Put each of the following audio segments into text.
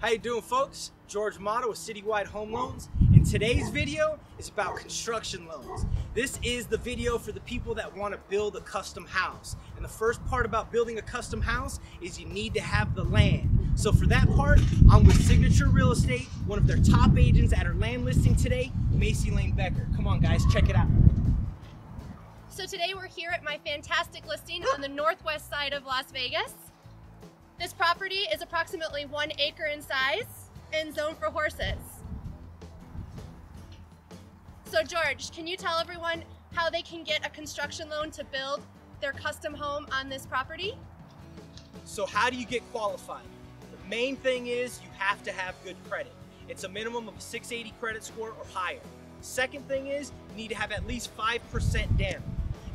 How you doing, folks? George Motta with Citywide Home Loans, and today's video is about construction loans. This is the video for the people that want to build a custom house. And the first part about building a custom house is you need to have the land. So for that part, I'm with Signature Real Estate, one of their top agents at her land listing today, Macy Lane Becker. Come on, guys, check it out. So today we're here at my fantastic listing on the northwest side of Las Vegas. This property is approximately 1 acre in size and zoned for horses. So George, can you tell everyone how they can get a construction loan to build their custom home on this property? So how do you get qualified? The main thing is you have to have good credit. It's a minimum of a 680 credit score or higher. Second thing is you need to have at least 5% down.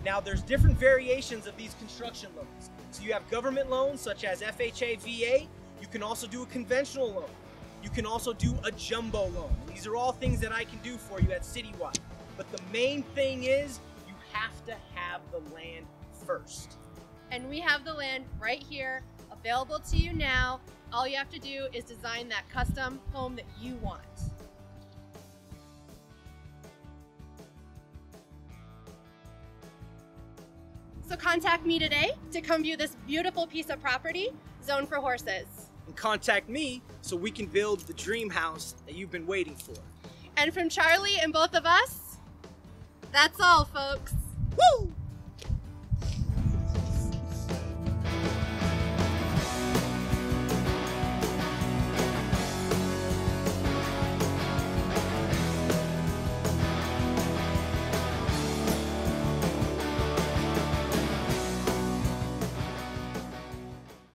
Now there's different variations of these construction loans. So you have government loans such as FHA, VA. You can also do a conventional loan. You can also do a jumbo loan. These are all things that I can do for you at Citywide. But the main thing is you have to have the land first. And we have the land right here available to you now. All you have to do is design that custom home that you want. So contact me today to come view this beautiful piece of property, zoned for horses. And contact me so we can build the dream house that you've been waiting for. And from Charlie and both of us, that's all, folks. Woo!